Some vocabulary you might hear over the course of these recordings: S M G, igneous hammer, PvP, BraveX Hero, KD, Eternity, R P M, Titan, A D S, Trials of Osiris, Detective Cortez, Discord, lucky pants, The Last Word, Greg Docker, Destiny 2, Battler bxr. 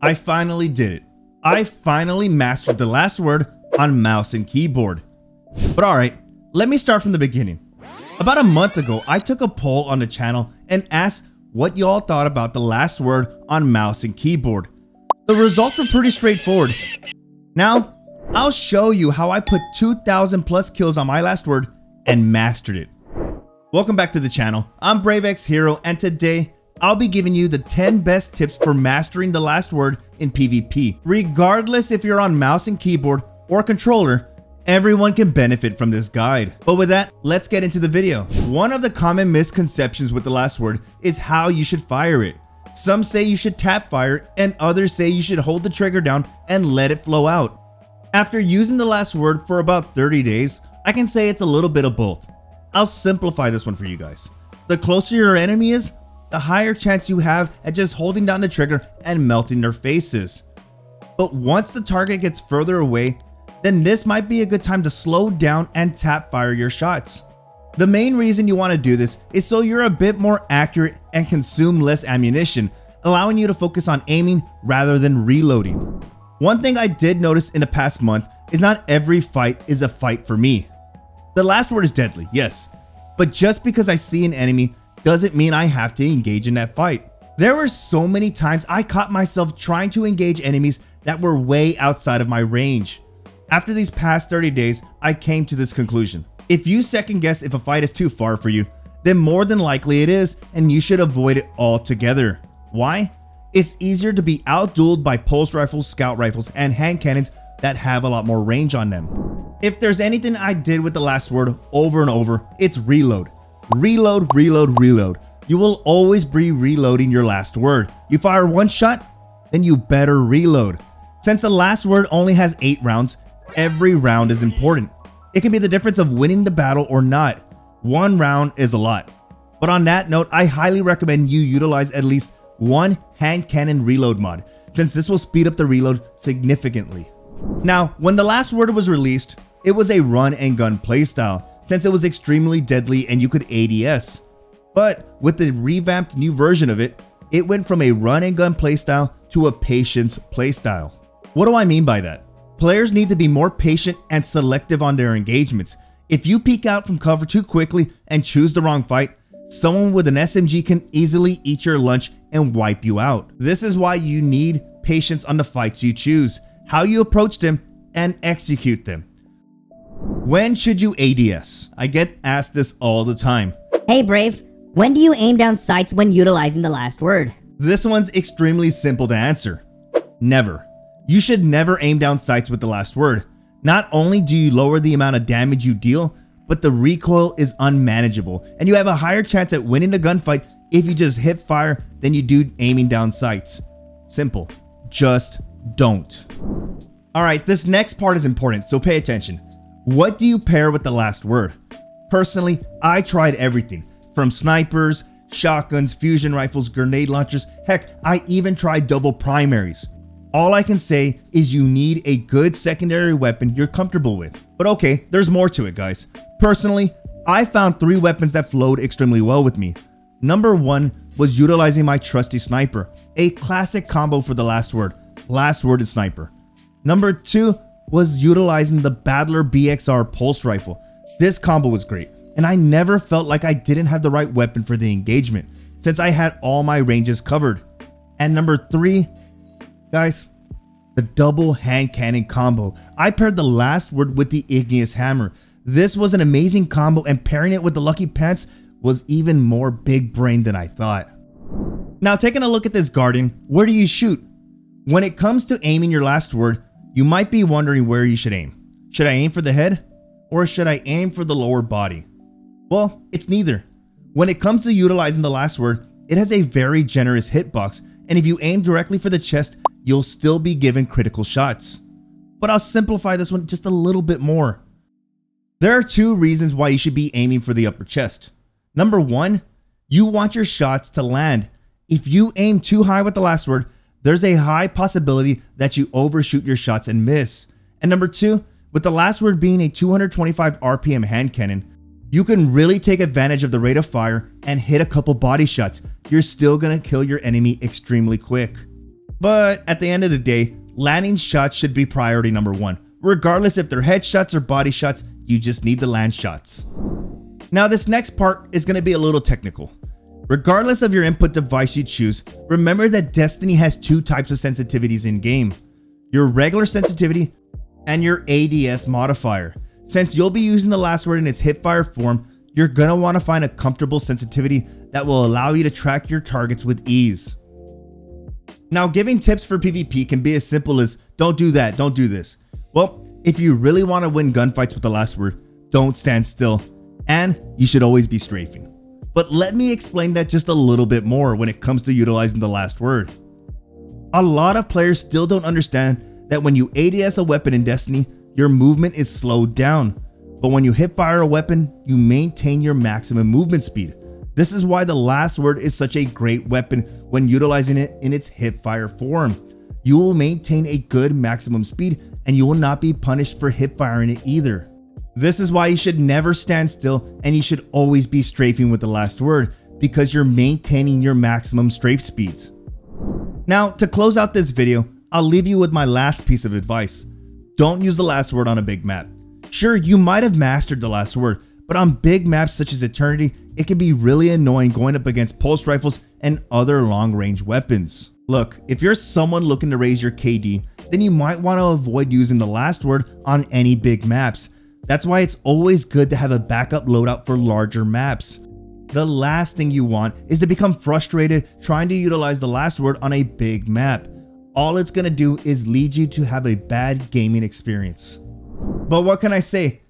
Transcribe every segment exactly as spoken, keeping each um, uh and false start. I finally did it. I finally mastered The Last Word on mouse and keyboard. But alright, let me start from the beginning. About a month ago, I took a poll on the channel and asked what y'all thought about The Last Word on mouse and keyboard. The results were pretty straightforward. Now, I'll show you how I put two thousand plus kills on my last word and mastered it. Welcome back to the channel. I'm BraveX Hero, and today I'll be giving you the ten best tips for mastering the last word in PvP. Regardless if you're on mouse and keyboard or controller, everyone can benefit from this guide. But with that, let's get into the video. One of the common misconceptions with the last word is how you should fire it. Some say you should tap fire, and others say you should hold the trigger down and let it flow out. After using the last word for about thirty days, I can say it's a little bit of both. I'll simplify this one for you guys. The closer your enemy is, the higher chance you have at just holding down the trigger and melting their faces. But once the target gets further away, then this might be a good time to slow down and tap fire your shots. The main reason you want to do this is so you're a bit more accurate and consume less ammunition, allowing you to focus on aiming rather than reloading. One thing I did notice in the past month is not every fight is a fight for me. The last word is deadly, yes, but just because I see an enemy doesn't mean I have to engage in that fight. There were so many times I caught myself trying to engage enemies that were way outside of my range. After these past thirty days, I came to this conclusion. If you second guess if a fight is too far for you, then more than likely it is, and you should avoid it altogether. Why? It's easier to be outdueled by pulse rifles, scout rifles, and hand cannons that have a lot more range on them. If there's anything I did with the last word over and over, it's reload. Reload, reload, reload. You will always be reloading your last word. You fire one shot, then you better reload. Since the last word only has eight rounds, every round is important. It can be the difference of winning the battle or not. One round is a lot. But on that note, I highly recommend you utilize at least one hand cannon reload mod, since this will speed up the reload significantly. Now, when the last word was released, it was a run and gun playstyle, since it was extremely deadly and you could A D S. But with the revamped new version of it, it went from a run and gun playstyle to a patience playstyle. What do I mean by that? Players need to be more patient and selective on their engagements. If you peek out from cover too quickly and choose the wrong fight, someone with an S M G can easily eat your lunch and wipe you out. This is why you need patience on the fights you choose, how you approach them, and execute them. When should you A D S? I get asked this all the time. Hey Brave, when do you aim down sights when utilizing the last word? This one's extremely simple to answer. Never. You should never aim down sights with the last word. Not only do you lower the amount of damage you deal, but the recoil is unmanageable, and you have a higher chance at winning the gunfight if you just hip fire than you do aiming down sights. Simple. Just don't. Alright, this next part is important, so pay attention. What do you pair with the last word? Personally, I tried everything, from snipers, shotguns, fusion rifles, grenade launchers, heck, I even tried double primaries. All I can say is you need a good secondary weapon you're comfortable with. But okay, there's more to it, guys. Personally, I found three weapons that flowed extremely well with me. Number one was utilizing my trusty sniper, a classic combo for the last word, last word and sniper. Number two was utilizing the Battler B X R pulse rifle. This combo was great, and I never felt like I didn't have the right weapon for the engagement, since I had all my ranges covered. And number three, guys, the double hand cannon combo. I paired the last word with the igneous hammer. This was an amazing combo, and pairing it with the lucky pants was even more big brain than I thought. Now, taking a look at this garden, where do you shoot? When it comes to aiming your last word, you might be wondering where you should aim. Should I aim for the head, or should I aim for the lower body? Well, it's neither. When it comes to utilizing the last word, it has a very generous hitbox, and if you aim directly for the chest, you'll still be given critical shots. But I'll simplify this one just a little bit more. There are two reasons why you should be aiming for the upper chest. Number one, you want your shots to land. If you aim too high with the last word, there's a high possibility that you overshoot your shots and miss. And number two, with the last word being a two hundred twenty-five R P M hand cannon, you can really take advantage of the rate of fire and hit a couple body shots. You're still gonna kill your enemy extremely quick. But at the end of the day, landing shots should be priority number one. Regardless if they're headshots or body shots, you just need to land shots. Now this next part is going to be a little technical. Regardless of your input device you choose, remember that Destiny has two types of sensitivities in game. Your regular sensitivity and your A D S modifier. Since you'll be using the last word in its hipfire form, you're going to want to find a comfortable sensitivity that will allow you to track your targets with ease. Now, giving tips for PvP can be as simple as, don't do that, don't do this. Well, if you really want to win gunfights with the last word, don't stand still, and you should always be strafing. But let me explain that just a little bit more when it comes to utilizing the last word. A lot of players still don't understand that when you A D S a weapon in Destiny, your movement is slowed down. But when you hipfire a weapon, you maintain your maximum movement speed. This is why the last word is such a great weapon when utilizing it in its hipfire form. You will maintain a good maximum speed and you will not be punished for hipfiring it either. This is why you should never stand still and you should always be strafing with the last word, because you're maintaining your maximum strafe speeds. Now, to close out this video, I'll leave you with my last piece of advice. Don't use the last word on a big map. Sure, you might have mastered the last word, but on big maps such as Eternity, it can be really annoying going up against pulse rifles and other long-range weapons. Look, if you're someone looking to raise your K D, then you might want to avoid using the last word on any big maps. That's why it's always good to have a backup loadout for larger maps. The last thing you want is to become frustrated trying to utilize the last word on a big map. All it's going to do is lead you to have a bad gaming experience. But what can I say?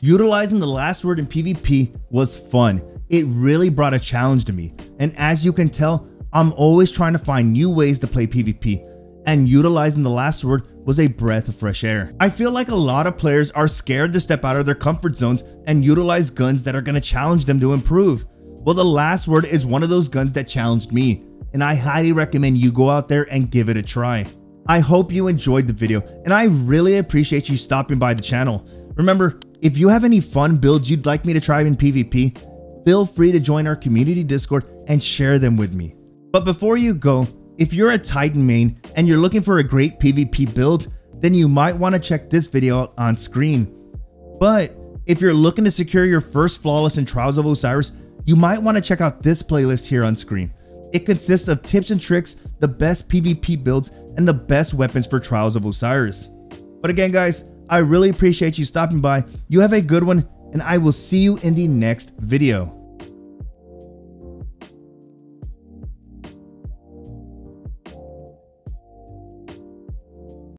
Utilizing the last word in PvP was fun. It really brought a challenge to me. And as you can tell, I'm always trying to find new ways to play PvP, and utilizing the last word was a breath of fresh air. I feel like a lot of players are scared to step out of their comfort zones and utilize guns that are going to challenge them to improve. Well, the last word is one of those guns that challenged me, and I highly recommend you go out there and give it a try. I hope you enjoyed the video, and I really appreciate you stopping by the channel. Remember, if you have any fun builds you'd like me to try in PvP, feel free to join our community Discord and share them with me. But before you go, if you're a Titan main and you're looking for a great PvP build, then you might want to check this video out on screen. But if you're looking to secure your first flawless in Trials of Osiris, you might want to check out this playlist here on screen. It consists of tips and tricks, the best PvP builds, and the best weapons for Trials of Osiris. But again, guys, I really appreciate you stopping by. You have a good one, and I will see you in the next video.